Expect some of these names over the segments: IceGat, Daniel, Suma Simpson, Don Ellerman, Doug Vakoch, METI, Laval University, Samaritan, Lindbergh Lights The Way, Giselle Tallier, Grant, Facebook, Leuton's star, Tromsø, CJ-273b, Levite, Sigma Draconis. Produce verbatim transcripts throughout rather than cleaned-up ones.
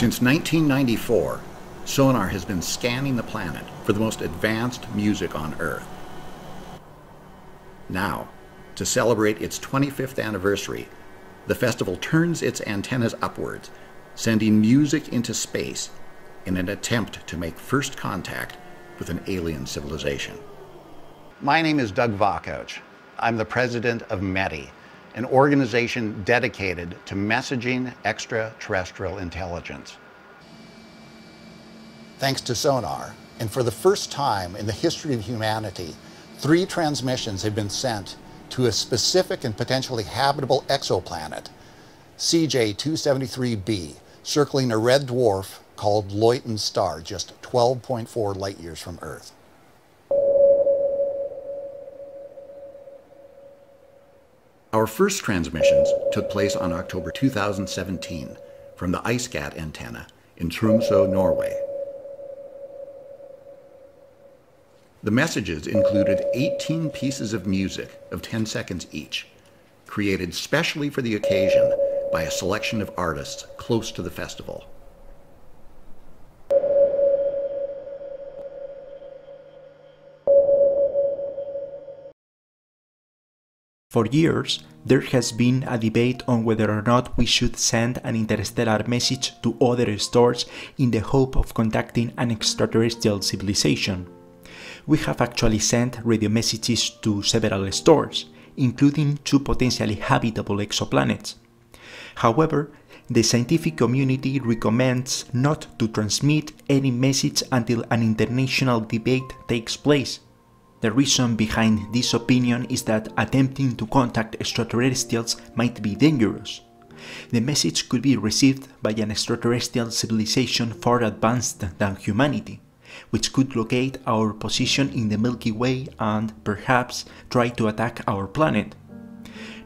Since nineteen ninety-four, sonar has been scanning the planet for the most advanced music on Earth. Now, to celebrate its twenty-fifth anniversary, the festival turns its antennas upwards, sending music into space in an attempt to make first contact with an alien civilization. My name is Doug Vakoch. I'm the president of METI, an organization dedicated to messaging extraterrestrial intelligence. Thanks to sonar, and for the first time in the history of humanity, three transmissions have been sent to a specific and potentially habitable exoplanet, C J two seventy-three b, circling a red dwarf called Leuton's star, just twelve point four light years from Earth. Our first transmissions took place on October two thousand seventeen from the IceGat antenna in Tromsø, Norway. The messages included eighteen pieces of music of ten seconds each, created specially for the occasion by a selection of artists close to the festival. For years, there has been a debate on whether or not we should send an interstellar message to other stars in the hope of contacting an extraterrestrial civilization. We have actually sent radio messages to several stars, including two potentially habitable exoplanets. However, the scientific community recommends not to transmit any message until an international debate takes place. The reason behind this opinion is that attempting to contact extraterrestrials might be dangerous. The message could be received by an extraterrestrial civilization far advanced than humanity, which could locate our position in the Milky Way and, perhaps, try to attack our planet.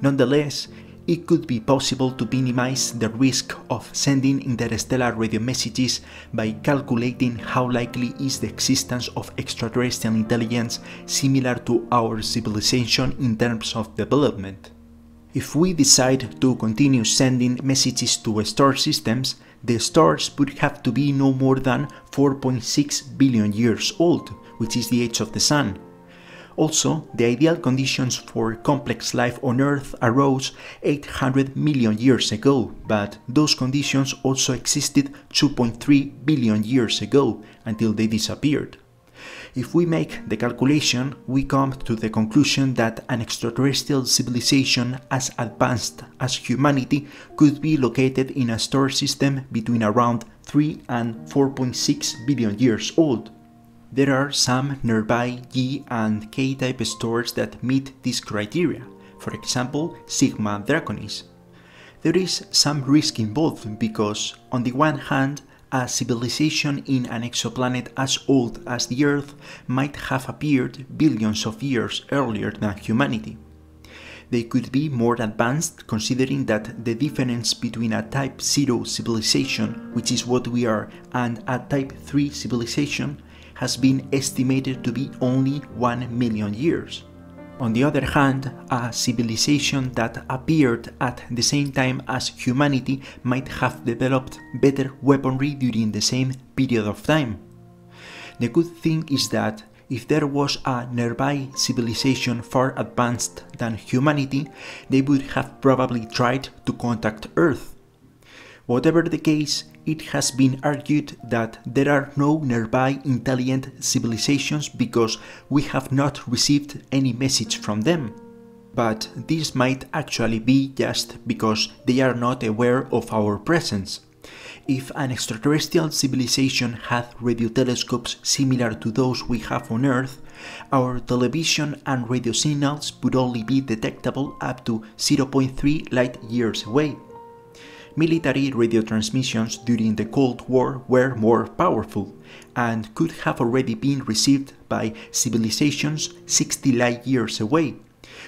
Nonetheless, it could be possible to minimize the risk of sending interstellar radio messages by calculating how likely is the existence of extraterrestrial intelligence similar to our civilization in terms of development. If we decide to continue sending messages to star systems, the stars would have to be no more than four point six billion years old, which is the age of the Sun. Also, the ideal conditions for complex life on Earth arose eight hundred million years ago, but those conditions also existed two point three billion years ago, until they disappeared. If we make the calculation, we come to the conclusion that an extraterrestrial civilization as advanced as humanity could be located in a star system between around three and four point six billion years old. There are some nearby G and K type stars that meet this criteria, for example Sigma Draconis. There is some risk involved because, on the one hand, a civilization in an exoplanet as old as the Earth might have appeared billions of years earlier than humanity. They could be more advanced, considering that the difference between a Type zero civilization, which is what we are, and a Type three civilization has been estimated to be only one million years. On the other hand, a civilization that appeared at the same time as humanity might have developed better weaponry during the same period of time. The good thing is that if there was a nearby civilization far advanced than humanity, they would have probably tried to contact Earth. Whatever the case, it has been argued that there are no nearby intelligent civilizations because we have not received any message from them. But this might actually be just because they are not aware of our presence. If an extraterrestrial civilization had radio telescopes similar to those we have on Earth, our television and radio signals would only be detectable up to zero point three light years away. Military radio transmissions during the Cold War were more powerful and could have already been received by civilizations sixty light years away,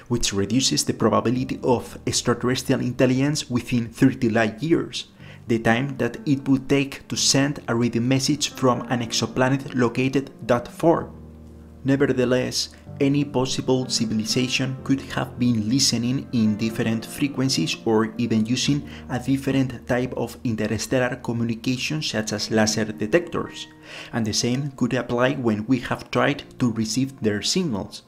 which reduces the probability of extraterrestrial intelligence within thirty light years, the time that it would take to send a radio message from an exoplanet located that far. Nevertheless, any possible civilization could have been listening in different frequencies or even using a different type of interstellar communication such as laser detectors, and the same could apply when we have tried to receive their signals.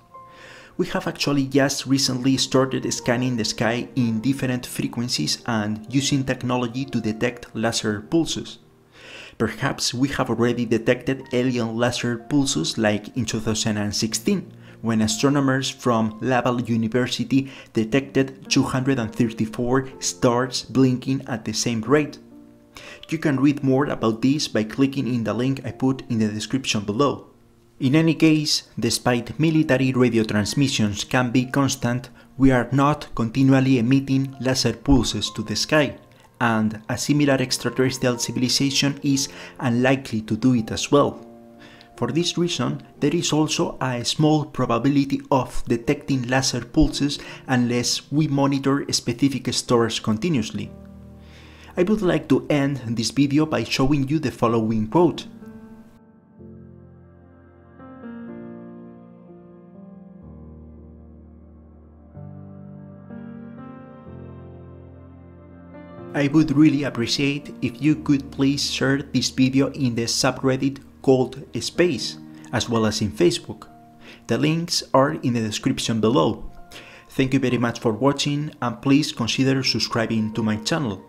We have actually just recently started scanning the sky in different frequencies and using technology to detect laser pulses. Perhaps we have already detected alien laser pulses like in two thousand sixteen, when astronomers from Laval University detected two hundred thirty-four stars blinking at the same rate. You can read more about this by clicking in the link I put in the description below. In any case, despite military radio transmissions can be constant, we are not continually emitting laser pulses to the sky, and a similar extraterrestrial civilization is unlikely to do it as well. For this reason, there is also a small probability of detecting laser pulses unless we monitor specific stars continuously. I would like to end this video by showing you the following quote. I would really appreciate if you could please share this video in the subreddit called Space, as well as in Facebook. The links are in the description below. Thank you very much for watching, and please consider subscribing to my channel.